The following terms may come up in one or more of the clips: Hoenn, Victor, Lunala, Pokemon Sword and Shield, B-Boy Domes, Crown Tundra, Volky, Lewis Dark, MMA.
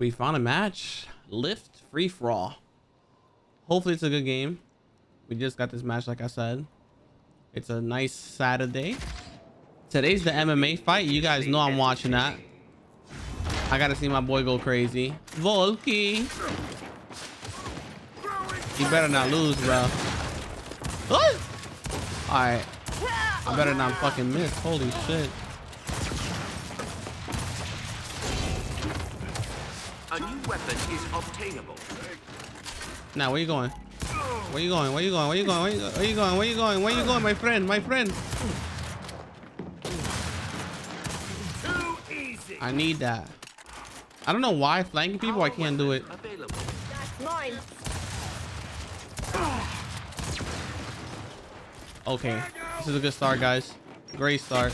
We found a match. Lift free for all. Hopefully it's a good game. We just got this match, like I said. It's a nice Saturday. Today's the MMA fight. You guys know I'm watching that. I gotta see my boy go crazy. Volky. You better not lose, bro. What? All right. I better not fucking miss. Holy shit. A new weapon is obtainable. Now, where you going? Where you going? Where you going? Where you going? Where you going? Where you going? Where you going, my friend? My friend. Too easy. I need that. I don't know why flanking people. I can't do it. That's mine. Okay, this is a good start, guys. Great start.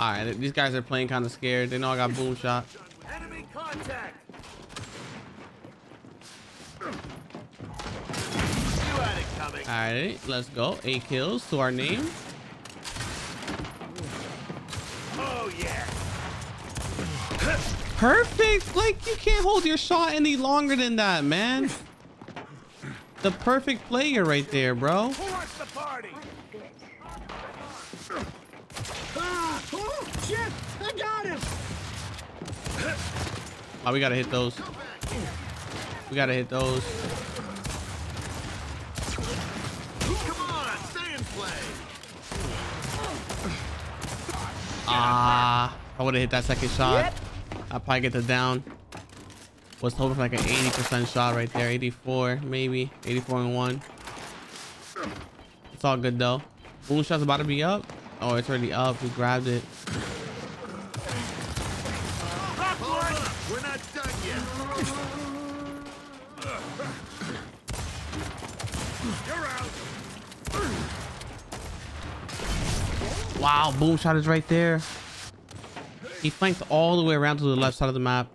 All right, these guys are playing kind of scared. They know I got boom shot. Enemy contact. All right, let's go. 8 kills to our name. Oh yeah. Perfect. Like, you can't hold your shot any longer than that, man. The perfect player right there, bro. Oh shit, I got him. Oh, we gotta hit those. We gotta hit those. Ah, I would have hit that second shot. Yep. I'll probably get the down. Was hoping for like an 80% shot right there. 84, maybe 84 and 1. It's all good though. Boom shot's about to be up. Oh, it's already up. Who grabbed it? We're not done yet. You're out. Wow, boom shot is right there. He flanked all the way around to the left side of the map.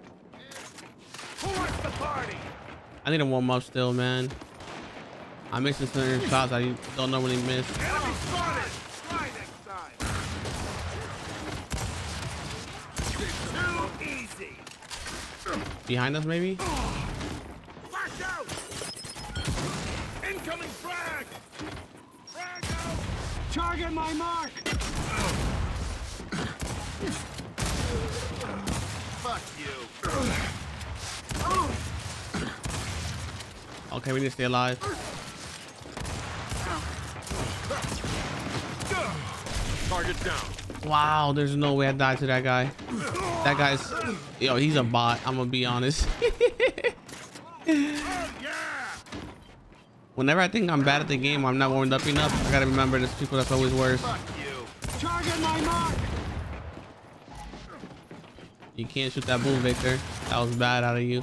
I need a warm up still, man. I'm missing certain shots I don't normally miss. Behind us, maybe. Incoming frag. Target my mark. Fuck you. Okay, we need to stay alive. Target down. Wow, there's no way I died to that guy. That guy's, yo, he's a bot. I'm gonna be honest. Whenever I think I'm bad at the game, I'm not warmed up enough. I gotta remember there's people that's always worse. Target my mark. You can't shoot that bull, Victor. That was bad out of you.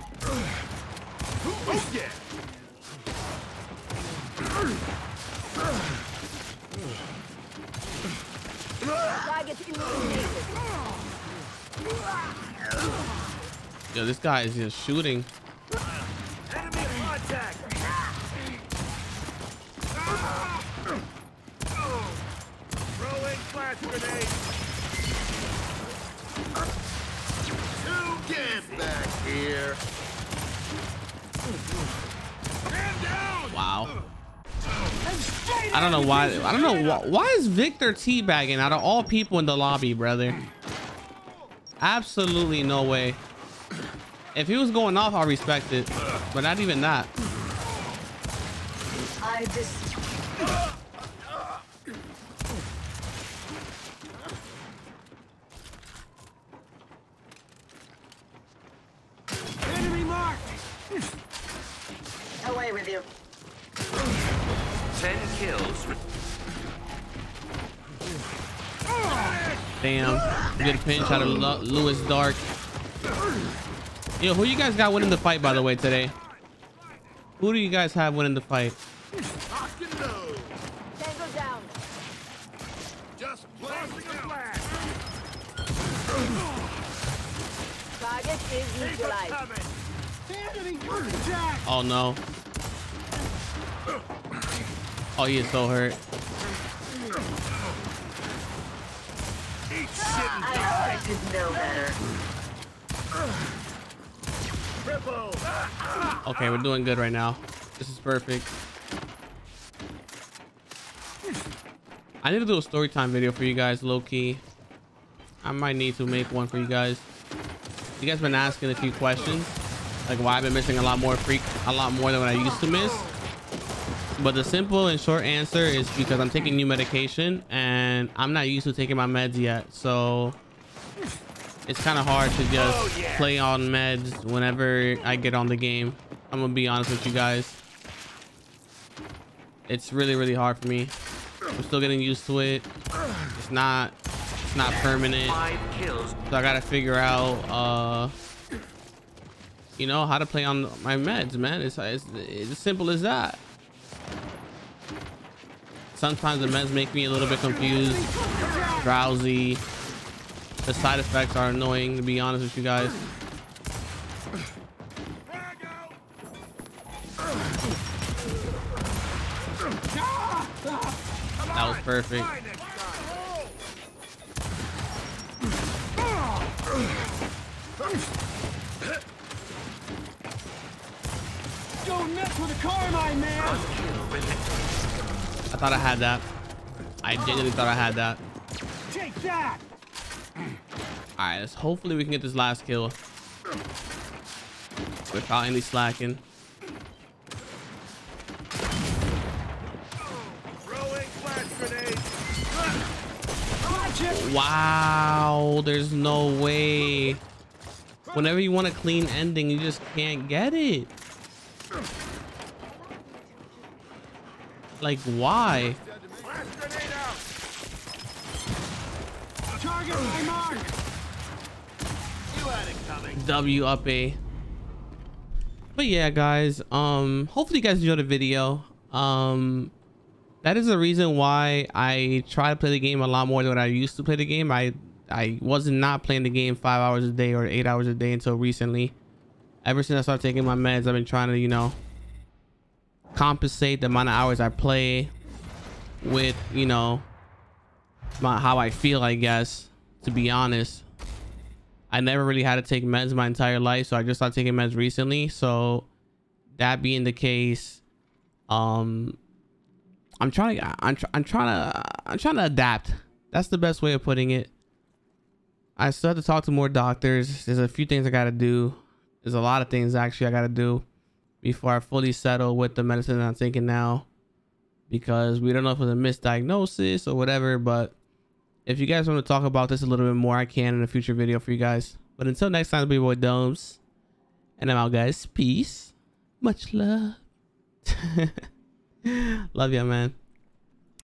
Yo, this guy is just shooting. Enemy contact. Rolling flash grenade. Two guys back here. Wow. I don't know why. I don't know why is Victor teabagging out of all people in the lobby, brother? Absolutely no way. If he was going off, I respect it, but not even that. I just... Enemy marked. Away with you. 10 kills. Damn, good pinch out of Lewis Dark. Yo, who you guys got winning the fight, by the way, today? Who do you guys have winning the fight? Oh no. Oh, he is so hurt. I should know better. Okay, we're doing good right now. This is perfect. I need to do a story time video for you guys, low key. I might need to make one for you guys. You guys been asking a few questions, like why I've been missing a lot more than what I used to miss. But the simple and short answer is because I'm taking new medication and I'm not used to taking my meds yet. So it's kind of hard to just play on meds whenever I get on the game. I'm gonna be honest with you guys. It's really, really hard for me. I'm still getting used to it. It's not permanent. So I gotta figure out, you know, how to play on my meds, man. It's as simple as that. Sometimes the meds make me a little bit confused, drowsy. The side effects are annoying, to be honest with you guys. That was perfect. Don't mess with the carmine, man. I thought I had that. I genuinely thought I had that. Take that. All right, let's hopefully we can get this last kill without any slacking. Wow, there's no way. Whenever you want a clean ending, you just can't get it. Like, why? W up A. But yeah, guys, hopefully you guys enjoyed the video. That is the reason why I try to play the game a lot more than what I used to play the game. I wasn't not playing the game 5 hours a day or 8 hours a day until recently. Ever since I started taking my meds, I've been trying to, you know, compensate the amount of hours I play with, you know, how I feel, I guess, to be honest. I never really had to take meds my entire life, so I just started taking meds recently. So that being the case, I'm trying to adapt. That's the best way of putting it. I still have to talk to more doctors. There's a few things I got to do. There's a lot of things actually I got to do before I fully settle with the medicine that I'm taking now, because we don't know if it's a misdiagnosis or whatever. But if you guys want to talk about this a little bit more, I can in a future video for you guys. But until next time, B-Boy Domes, and I'm out, guys. Peace. Much love. Love ya, man.